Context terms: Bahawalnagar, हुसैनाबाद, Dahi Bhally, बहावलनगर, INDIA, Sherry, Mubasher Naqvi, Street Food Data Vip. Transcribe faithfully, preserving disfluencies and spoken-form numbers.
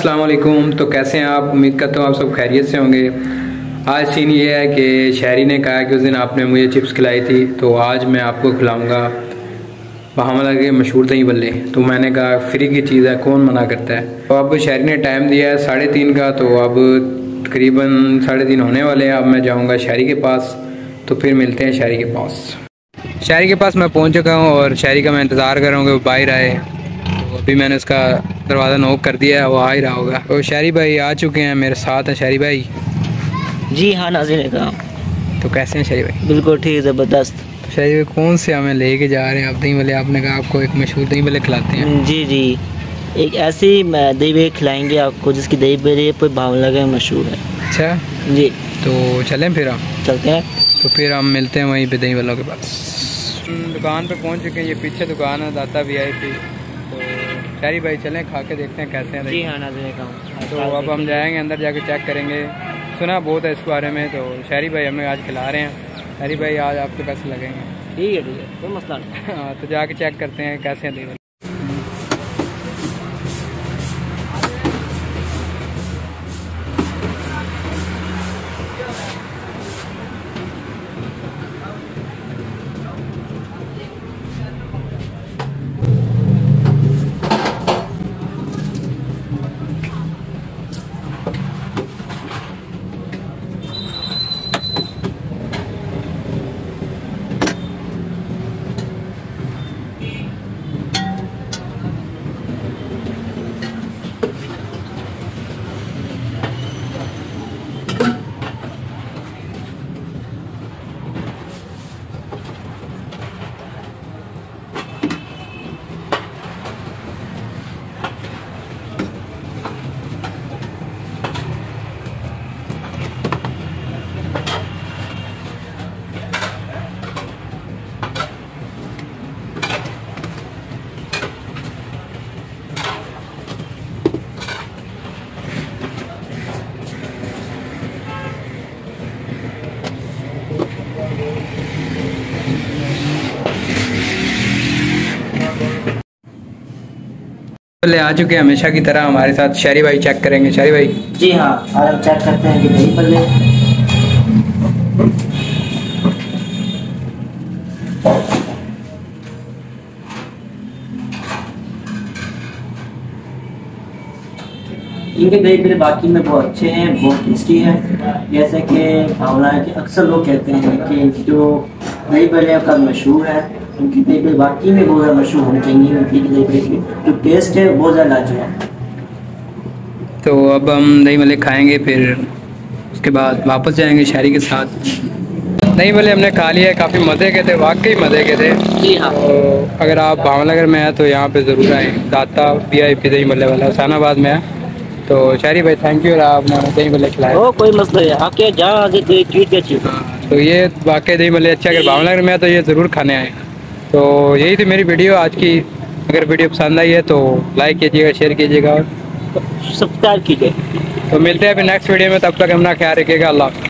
अस्सलाम वालेकुम। तो कैसे हैं आप? उम्मीद करता हूँ आप सब खैरियत से होंगे। आज सीन ये है कि शेरी ने कहा कि उस दिन आपने मुझे चिप्स खिलाई थी, तो आज मैं आपको खिलाऊंगा बहावलनगर के मशहूर दही बल्ले। तो मैंने कहा फ्री की चीज़ है, कौन मना करता है। तो अब शेरी ने टाइम दिया है साढ़े तीन का, तो अब तकरीबन साढ़े तीन होने वाले हैं। अब मैं जाऊँगा शेरी के पास, तो फिर मिलते हैं शेरी के पास। शेरी के पास मैं पहुँच चुका हूँ और शेरी का मैं इंतज़ार कर रहा हूँ कि वो बाहर आए। अभी मैंने उसका दरवाज़ा नॉक कर दिया है, वो आ ही रहा होगा। तो शेरी भाई आ चुके हैं, मेरे साथ हैं शेरी भाई। जी हाँ नाज़रीन इकराम, तो कैसे हैं शेरी भाई? बिल्कुल ठीक, ज़बरदस्त। तो शेरी भाई कौन से हमें लेके जा रहे हैं आप? दही बल्ले, आपने कहा आपको एक मशहूर दही बल्ले खिलाते हैं। जी जी, एक ऐसी दही बल्ले खिलाएँगे आपको जिसकी दही बल्ले पूरे भावलनगर में मशहूर है। अच्छा जी, तो चलें फिर? आप चलते हैं, तो फिर हम मिलते हैं वहीं पर दही बल्लों के पास। दुकान पर पहुँच चुके हैं, ये पीछे दुकान है दाता वी आई पी। शेरी भाई चलें, खा के देखते हैं कैसे हैं। जी हाँ नाज़रीन इकराम, तो अब हम जाएंगे अंदर, जाके चेक करेंगे। सुना बहुत है इस बारे में, तो शेरी भाई हमें आज खिला रहे हैं। शेरी भाई आज आपके पैसे लगेंगे। ठीक है ठीक है, कोई मसला नहीं। हाँ, तो जाके चेक करते हैं कैसे हैं दही। ले आ चुके हैं हमेशा की तरह हमारे साथ शेरी भाई, चेक करेंगे शेरी भाई। जी हाँ, और हम चेक करते हैं कि दही बल्ले। इनके दही बल्ले बाकी में बहुत अच्छे हैं, बहुत टेस्टी है। जैसे कि भावलनगर के अक्सर लोग कहते हैं कि जो दही बल्ले का मशहूर है, उनकी दही बल्ले वाकई में बहुत ज़्यादा मशहूर होनी चाहिए। उनकी दही बल्ले की जो टेस्ट है बहुत ज़्यादा लाजवाब। तो अब हम दही बल्ले खाएंगे, फिर उसके बाद वापस जाएंगे शेरी के साथ। दही बल्ले हमने खा लिया है, काफ़ी मज़े के थे, वाकई मज़े के थे। जी हाँ, तो अगर आप भावलनगर में हैं तो यहाँ पे ज़रूर आएँ, दाता वी आई पी दही बल्ले वाला हुसैनाबाद में है। तो शेरी भाई थैंक यू, और आपने दही बल्ले खिलाए। ओ कोई मसला नहीं, आपके जहाँ आगे ट्रीट अच्छी। तो ये वाकई दही बल्ले अच्छा, अगर भावलनगर में है तो ये ज़रूर खाने आएँ। तो यही थी मेरी वीडियो आज की। अगर वीडियो पसंद आई है तो लाइक कीजिएगा, शेयर कीजिएगा और सब्सक्राइब कीजिए। तो मिलते हैं अभी नेक्स्ट वीडियो में, तब तक अपना ख्याल रखिएगा। अल्लाह।